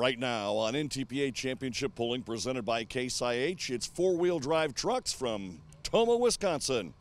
Right now on NTPA Championship Pulling presented by Case IH, it's four-wheel drive trucks from Tomah, Wisconsin.